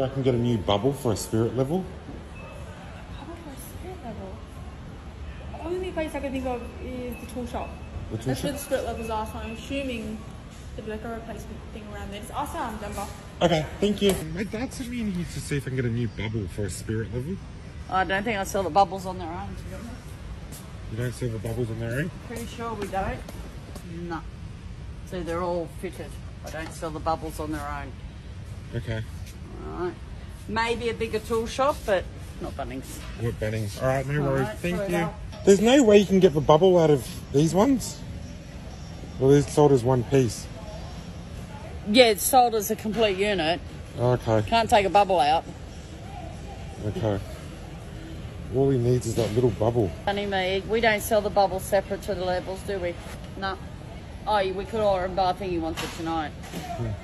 Maybe I can get a new bubble for a spirit level. Bubble for a spirit level? The only place I can think of is the tool shop. That's where the spirit levels are, so I'm assuming there'll be like a replacement thing around there. Just ask our number. Okay, thank you. My dad's sitting in here to see if I can get a new bubble for a spirit level. I don't think I sell the bubbles on their own, to be honest. You don't sell the bubbles on their own? Pretty sure we don't. No. So they're all fitted. I don't sell the bubbles on their own. Okay. Alright. Maybe a bigger tool shop, but not Bunnings. What Bunnings? Alright, no worries. Right, thank you. There's no way you can get the bubble out of these ones? Well, it's sold as one piece. Yeah, it's sold as a complete unit. Okay. Can't take a bubble out. Okay. All he needs is that little bubble. Funny me, we don't sell the bubbles separate to the levels, do we? No. Oh, we could order him, but I think he wants it tonight. Yeah.